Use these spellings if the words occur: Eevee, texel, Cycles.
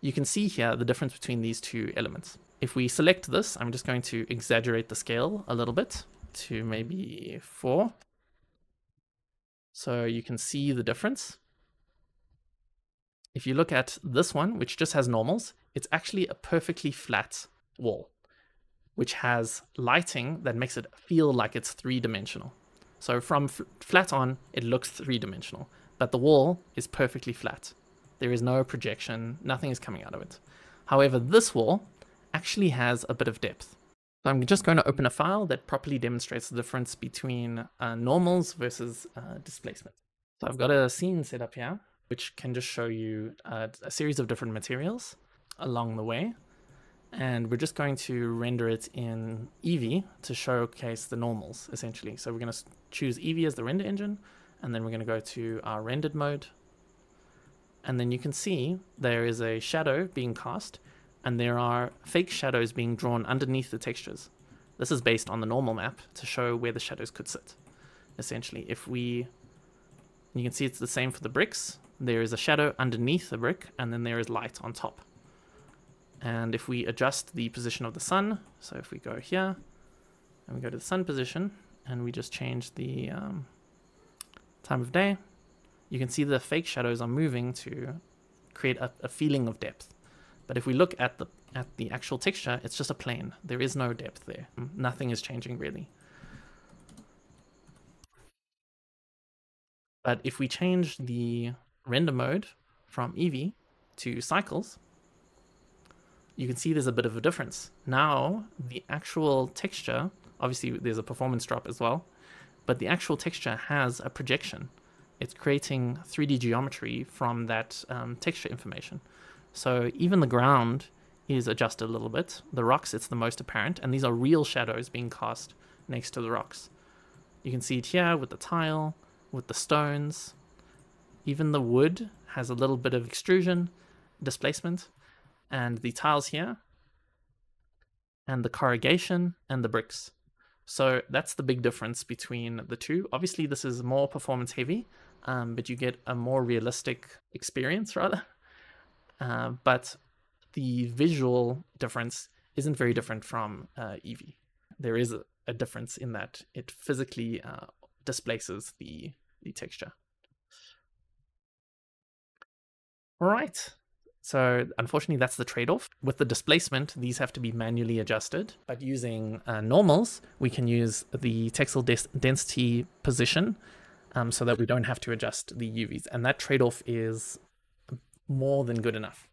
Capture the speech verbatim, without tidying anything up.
you can see here the difference between these two elements. If we select this, I'm just going to exaggerate the scale a little bit to maybe four. So you can see the difference. If you look at this one, which just has normals, it's actually a perfectly flat wall, which has lighting that makes it feel like it's three-dimensional. So from f flat on, it looks three-dimensional, but the wall is perfectly flat. There is no projection, nothing is coming out of it. However, this wall actually has a bit of depth. So I'm just going to open a file that properly demonstrates the difference between uh, normals versus uh, displacement. So I've got a scene set up here, which can just show you uh, a series of different materials along the way. And we're just going to render it in Eevee to showcase the normals, essentially. So we're going to choose Eevee as the render engine, and then we're going to go to our rendered mode. And then you can see there is a shadow being cast, and there are fake shadows being drawn underneath the textures. This is based on the normal map to show where the shadows could sit, essentially. If we, you can see it's the same for the bricks. There is a shadow underneath the brick, and then there is light on top. And if we adjust the position of the sun, so if we go here and we go to the sun position and we just change the um, time of day, you can see the fake shadows are moving to create a, a feeling of depth. But if we look at the at the actual texture, it's just a plane. There is no depth there. Nothing is changing really. But if we change the render mode from Eevee to Cycles, you can see there's a bit of a difference. Now, the actual texture, obviously there's a performance drop as well, but the actual texture has a projection. It's creating three D geometry from that um, texture information. So even the ground is adjusted a little bit. The rocks, it's the most apparent, and these are real shadows being cast next to the rocks. You can see it here with the tile, with the stones. Even the wood has a little bit of extrusion, displacement, and the tiles here, and the corrugation, and the bricks. So that's the big difference between the two. Obviously, this is more performance heavy, um, but you get a more realistic experience, rather. Uh, but the visual difference isn't very different from uh, Eevee. There is a, a difference in that it physically uh, displaces the, the texture. All right. So unfortunately, that's the trade-off. With the displacement, these have to be manually adjusted. But using uh, normals, we can use the texel des density position um, so that we don't have to adjust the U Vs. And that trade-off is more than good enough.